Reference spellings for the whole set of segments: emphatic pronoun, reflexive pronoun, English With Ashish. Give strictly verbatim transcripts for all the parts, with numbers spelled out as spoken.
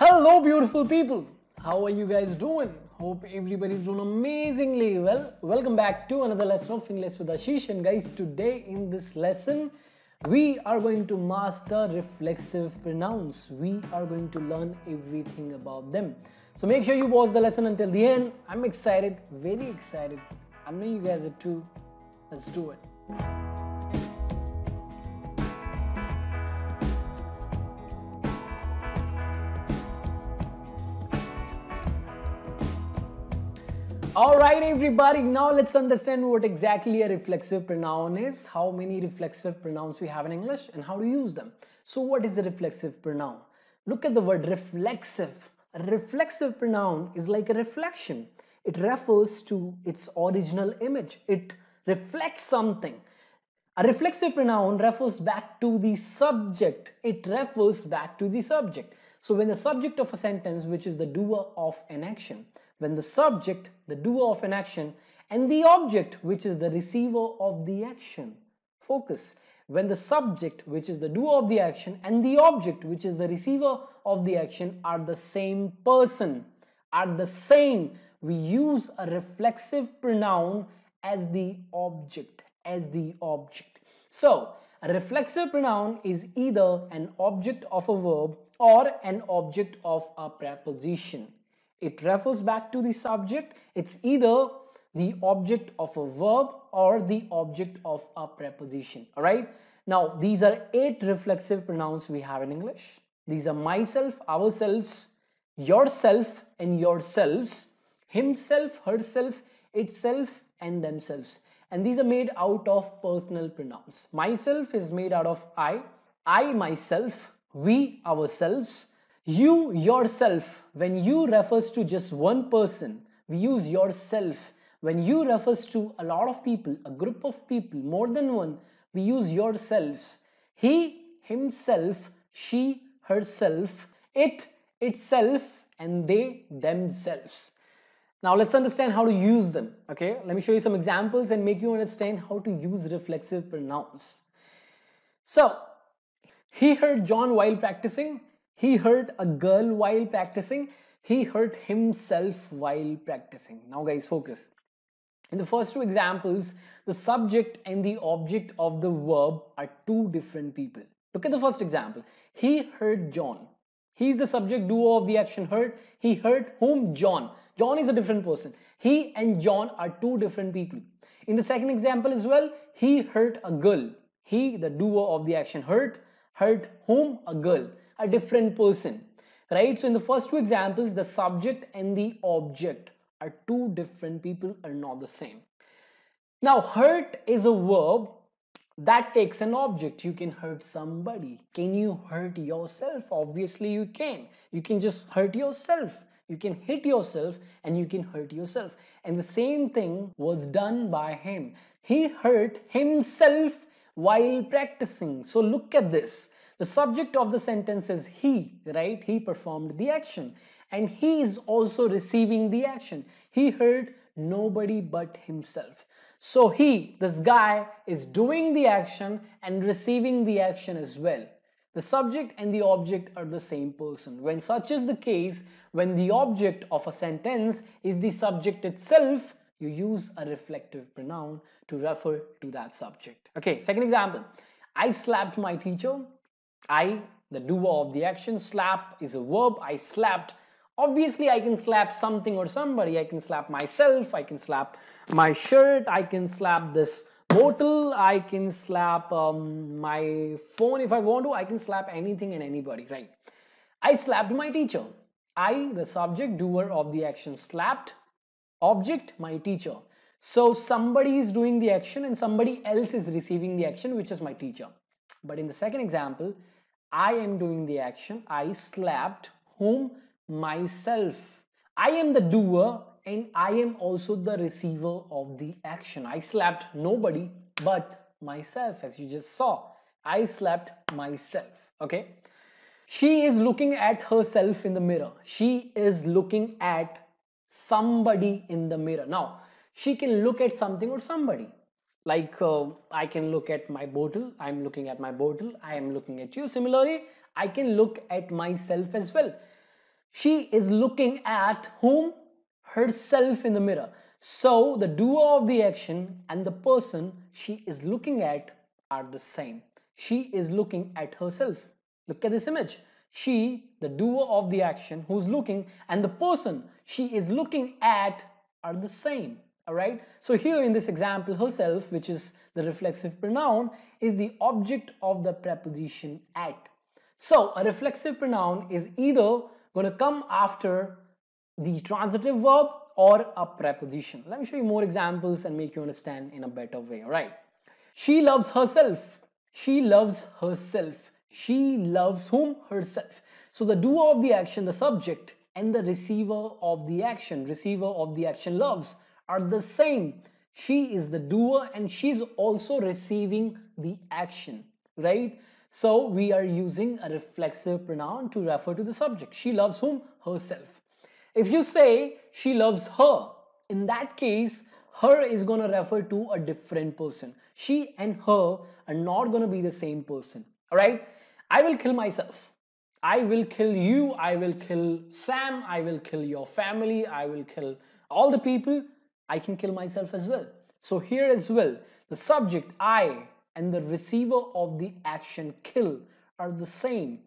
Hello beautiful people, how are you guys doing? Hope everybody is doing amazingly well. Welcome back to another lesson of English with Ashish, and guys, today in this lesson we are going to master reflexive pronouns. We are going to learn everything about them. So make sure you watch the lesson until the end. I'm excited, very excited. I know you guys are too. Let's do it. Alright everybody, now let's understand what exactly a reflexive pronoun is, how many reflexive pronouns we have in English and how to use them. So what is a reflexive pronoun? Look at the word reflexive. A reflexive pronoun is like a reflection. It refers to its original image. It reflects something. A reflexive pronoun refers back to the subject. It refers back to the subject. So when the subject of a sentence, which is the doer of an action, when the subject, the doer of an action, and the object, which is the receiver of the action. Focus. When the subject, which is the doer of the action, and the object, which is the receiver of the action, are the same person, are the same. We use a reflexive pronoun as the object, as the object. So, a reflexive pronoun is either an object of a verb or an object of a preposition. It refers back to the subject. It's either the object of a verb or the object of a preposition. All right. Now, these are eight reflexive pronouns we have in English. These are myself, ourselves, yourself and yourselves, himself, herself, itself and themselves. And these are made out of personal pronouns. Myself is made out of I, I myself, we ourselves, you, yourself, when you refers to just one person, we use yourself. When you refers to a lot of people, a group of people, more than one, we use yourselves. He, himself, she, herself, it, itself, and they, themselves. Now let's understand how to use them, okay? Let me show you some examples and make you understand how to use reflexive pronouns. So, he heard John while practicing. He hurt a girl while practicing. He hurt himself while practicing. Now guys, focus. In the first two examples, the subject and the object of the verb are two different people. Look at the first example. He hurt John. He is the subject, doer of the action hurt. He hurt whom? John. John is a different person. He and John are two different people. In the second example as well, he hurt a girl. He, the doer of the action hurt. Hurt whom? A girl. A different person, right? So in the first two examples, the subject and the object are two different people, are not the same. Now, hurt is a verb that takes an object. You can hurt somebody. Can you hurt yourself? Obviously, you can. You can just hurt yourself. You can hit yourself and you can hurt yourself. And the same thing was done by him. He hurt himself while practicing. So look at this. The subject of the sentence is he, right? He performed the action and he is also receiving the action. He hurt nobody but himself. So he, this guy, is doing the action and receiving the action as well. The subject and the object are the same person. When such is the case, when the object of a sentence is the subject itself, you use a reflective pronoun to refer to that subject. Okay, second example. I slapped my teacher. I, the doer of the action, slap is a verb, I slapped. Obviously, I can slap something or somebody. I can slap myself, I can slap my shirt, I can slap this bottle, I can slap um, my phone if I want to, I can slap anything and anybody, right? I slapped my teacher. I, the subject, doer of the action, slapped. Object, my teacher. So, somebody is doing the action and somebody else is receiving the action, which is my teacher. But in the second example, I am doing the action. I slapped whom? Myself. I am the doer and I am also the receiver of the action. I slapped nobody but myself, as you just saw. I slapped myself. Okay. She is looking at herself in the mirror. She is looking at somebody in the mirror. Now, she can look at something or somebody. Like uh, I can look at my bottle, I'm looking at my bottle, I am looking at you. Similarly, I can look at myself as well. She is looking at whom? Herself in the mirror. So the doer of the action and the person she is looking at are the same. She is looking at herself. Look at this image. She, the doer of the action who's looking, and the person she is looking at are the same. All right. So here in this example, herself, which is the reflexive pronoun, is the object of the preposition at. So a reflexive pronoun is either going to come after the transitive verb or a preposition. Let me show you more examples and make you understand in a better way. All right. She loves herself. She loves herself. She loves whom? Herself. So the doer of the action, the subject, and the receiver of the action, receiver of the action loves, are the same. She is the doer and she's also receiving the action, right? So we are using a reflexive pronoun to refer to the subject. She loves whom? Herself. If you say she loves her, in that case, her is going to refer to a different person. She and her are not going to be the same person. All right. I will kill myself. I will kill you. I will kill Sam. I will kill your family. I will kill all the people. I can kill myself as well. So here as well, the subject I and the receiver of the action kill are the same.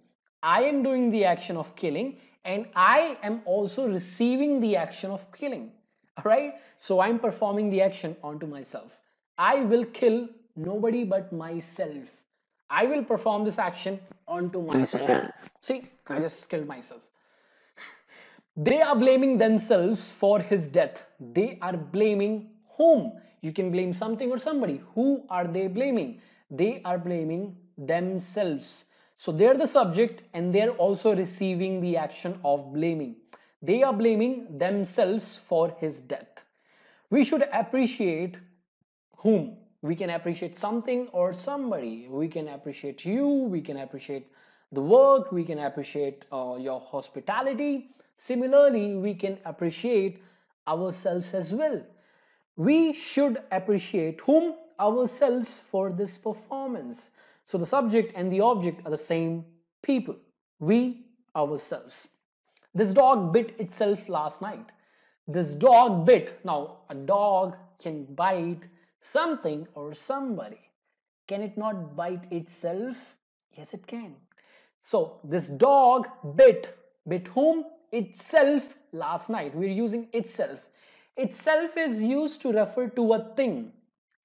I am doing the action of killing and I am also receiving the action of killing. All right. So I'm performing the action onto myself. I will kill nobody but myself. I will perform this action onto myself. See, I just killed myself. They are blaming themselves for his death. They are blaming whom? You can blame something or somebody. Who are they blaming? They are blaming themselves. So they're the subject and they're also receiving the action of blaming. They are blaming themselves for his death. We should appreciate whom? We can appreciate something or somebody. We can appreciate you. We can appreciate the work. We can appreciate uh, your hospitality. Similarly, we can appreciate ourselves as well. We should appreciate whom? Ourselves for this performance. So the subject and the object are the same people. We, ourselves. This dog bit itself last night. This dog bit. Now, a dog can bite something or somebody. Can it not bite itself? Yes, it can. So this dog bit. Bit whom? Itself last night. We're using itself. Itself is used to refer to a thing,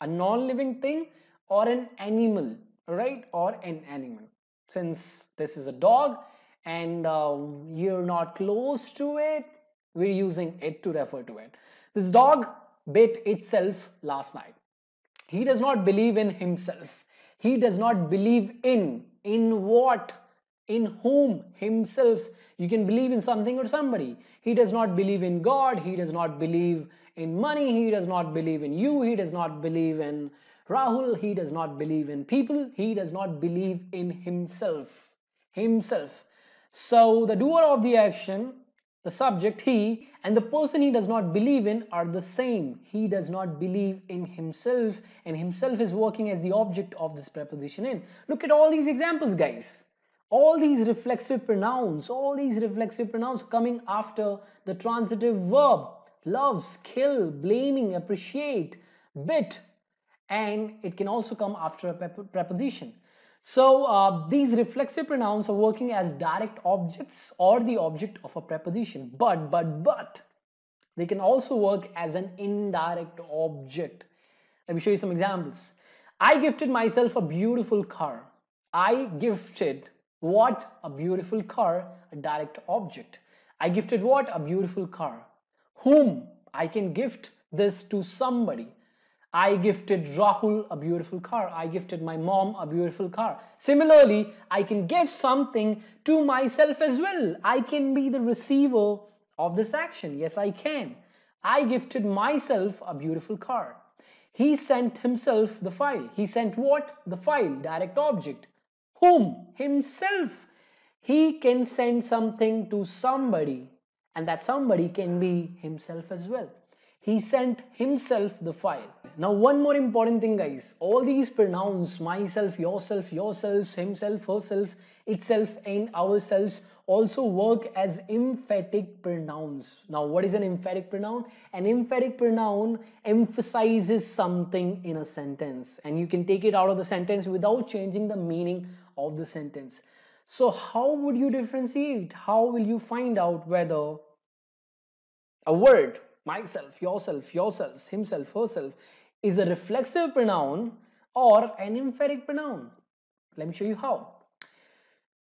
a non-living thing or an animal, right? Or an animal. Since this is a dog and uh, you're not close to it, we're using it to refer to it. This dog bit itself last night. He does not believe in himself. He does not believe in. In what? In whom? Himself. You can believe in something or somebody. He does not believe in God. He does not believe in money. He does not believe in you. He does not believe in Rahul. He does not believe in people. He does not believe in himself. Himself. So the doer of the action, the subject he, and the person he does not believe in are the same. He does not believe in himself, and himself is working as the object of this preposition in. Look at all these examples, guys. All these reflexive pronouns, all these reflexive pronouns coming after the transitive verb. Loves, kill, blaming, appreciate, bit. And it can also come after a preposition. So uh, these reflexive pronouns are working as direct objects or the object of a preposition. But, but, but. They can also work as an indirect object. Let me show you some examples. I gifted myself a beautiful car. I gifted... what? A beautiful car, a direct object. I gifted what? A beautiful car. Whom? I can gift this to somebody. I gifted Rahul a beautiful car. I gifted my mom a beautiful car. Similarly, I can gift something to myself as well. I can be the receiver of this action. Yes, I can. I gifted myself a beautiful car. He sent himself the file. He sent what? The file, direct object. Whom? Himself. He can send something to somebody and that somebody can be himself as well. He sent himself the file. Now one more important thing, guys. All these pronouns, myself, yourself, yourselves, himself, herself, itself and ourselves, also work as emphatic pronouns. Now, what is an emphatic pronoun? An emphatic pronoun emphasizes something in a sentence, and you can take it out of the sentence without changing the meaning of the sentence. So how would you differentiate? How will you find out whether a word, myself, yourself, yourselves, himself, herself, is a reflexive pronoun or an emphatic pronoun? Let me show you how.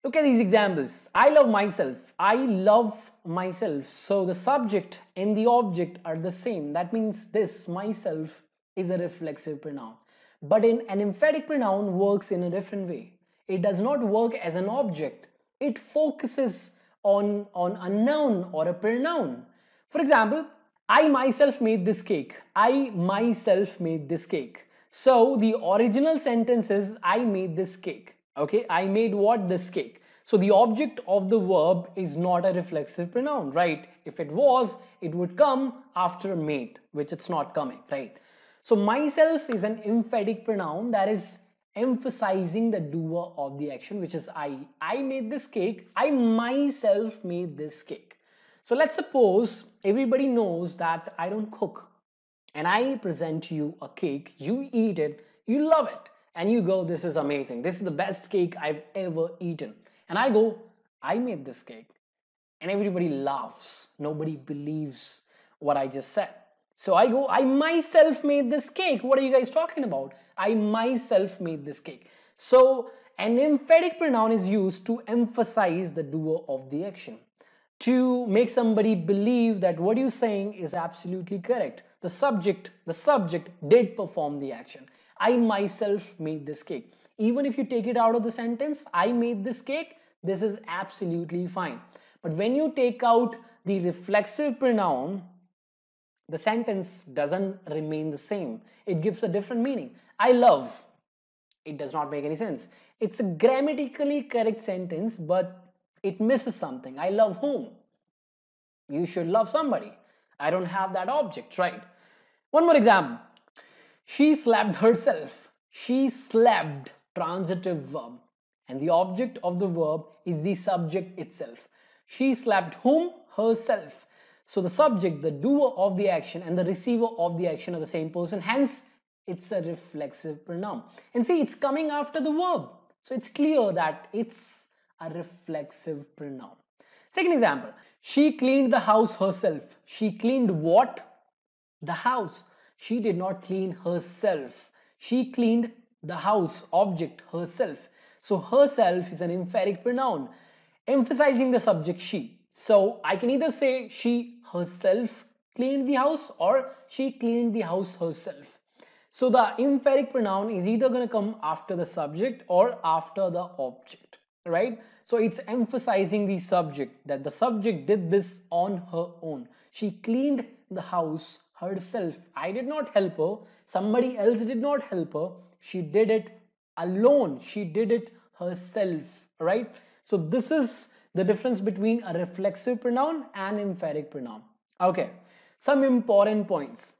Look at these examples. I love myself. I love myself. So the subject and the object are the same. That means this, myself, is a reflexive pronoun. But in an emphatic pronoun works in a different way. It does not work as an object. It focuses on, on a noun or a pronoun. For example, I myself made this cake. I myself made this cake. So the original sentence is I made this cake. Okay, I made what? This cake. So the object of the verb is not a reflexive pronoun, right? If it was, it would come after made, which it's not coming, right? So myself is an emphatic pronoun that is emphasizing the doer of the action, which is I. I made this cake. I myself made this cake. So let's suppose everybody knows that I don't cook, and I present you a cake, you eat it, you love it. And you go, this is amazing. This is the best cake I've ever eaten. And I go, I made this cake. And everybody laughs. Nobody believes what I just said. So I go, I myself made this cake. What are you guys talking about? I myself made this cake. So an emphatic pronoun is used to emphasize the doer of the action, to make somebody believe that what you're saying is absolutely correct. The subject, the subject did perform the action. I myself made this cake. Even if you take it out of the sentence, I made this cake, this is absolutely fine. But when you take out the reflexive pronoun, the sentence doesn't remain the same. It gives a different meaning. I love. It does not make any sense. It's a grammatically correct sentence, but it misses something. I love whom? You should love somebody. I don't have that object, right? One more example. She slapped herself. She slapped, transitive verb. And the object of the verb is the subject itself. She slapped whom? Herself. So the subject, the doer of the action, and the receiver of the action are the same person. Hence, it's a reflexive pronoun. And see, it's coming after the verb. So it's clear that it's a reflexive pronoun. Second example. She cleaned the house herself. She cleaned what? The house. She did not clean herself. She cleaned the house, object, herself. So herself is an emphatic pronoun, emphasizing the subject she. So I can either say she herself cleaned the house or she cleaned the house herself. So the emphatic pronoun is either going to come after the subject or after the object, right? So it's emphasizing the subject, that the subject did this on her own. She cleaned the house herself. I did not help her. Somebody else did not help her. She did it alone. She did it herself, right? So this is the difference between a reflexive pronoun and emphatic pronoun. Okay, some important points.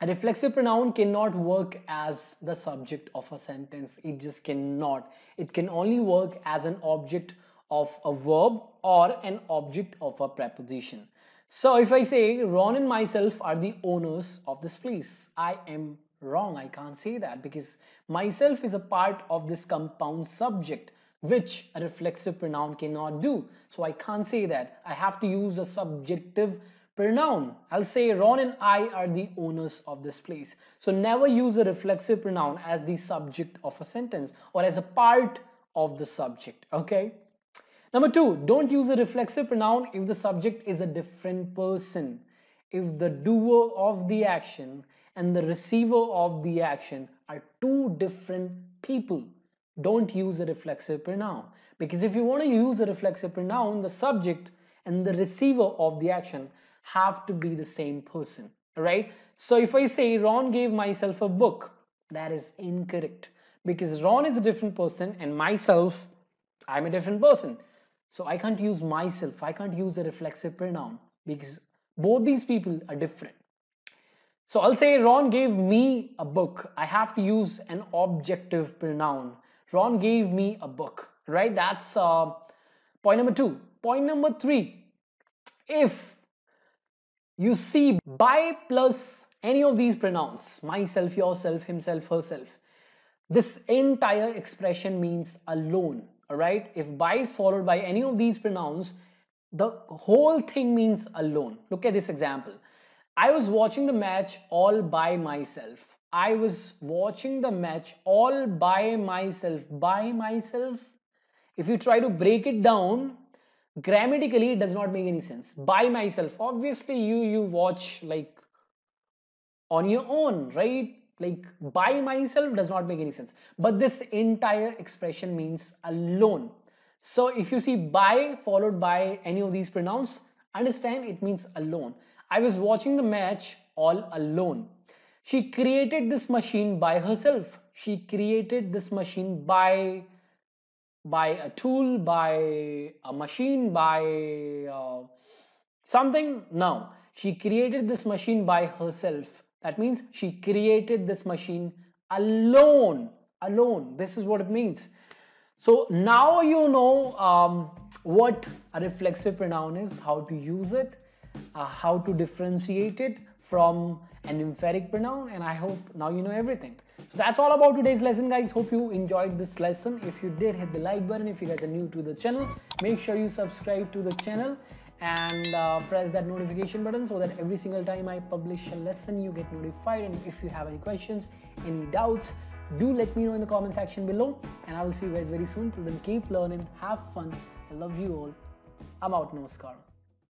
A reflexive pronoun cannot work as the subject of a sentence. It just cannot. It can only work as an object of a verb or an object of a preposition. So if I say Ron and myself are the owners of this place, I am wrong. I can't say that because myself is a part of this compound subject, which a reflexive pronoun cannot do. So I can't say that. I have to use a subjective pronoun. I'll say Ron and I are the owners of this place. So never use a reflexive pronoun as the subject of a sentence or as a part of the subject. Okay. Number two, don't use a reflexive pronoun if the subject is a different person. If the doer of the action and the receiver of the action are two different people, don't use a reflexive pronoun. Because if you want to use a reflexive pronoun, the subject and the receiver of the action have to be the same person, right? So if I say, Ron gave myself a book, that is incorrect. Because Ron is a different person and myself, I'm a different person. So I can't use myself, I can't use a reflexive pronoun because both these people are different. So I'll say Ron gave me a book. I have to use an objective pronoun. Ron gave me a book, right? That's uh, Point number two. Point number three. If you see by plus any of these pronouns, myself, yourself, himself, herself, this entire expression means alone. Alright? If by is followed by any of these pronouns, the whole thing means alone. Look at this example. I was watching the match all by myself. I was watching the match all by myself. By myself. If you try to break it down, grammatically it does not make any sense. By myself. Obviously you, you watch like on your own, right? Like by myself does not make any sense. But this entire expression means alone. So if you see by followed by any of these pronouns, understand it means alone. I was watching the match all alone. She created this machine by herself. She created this machine by, by a tool, by a machine, by uh, something. No, she created this machine by herself. That means she created this machine alone. Alone. This is what it means. So now you know um, what a reflexive pronoun is, how to use it, uh, how to differentiate it from an emphatic pronoun, and I hope now you know everything. So that's all about today's lesson, guys. Hope you enjoyed this lesson. If you did, hit the like button. If you guys are new to the channel, make sure you subscribe to the channel and uh, press that notification button so that every single time I publish a lesson, you get notified. And if you have any questions, any doubts, do let me know in the comment section below, and I will see you guys very soon. Till then, keep learning, have fun. I love you all. I'm out. Namaskar.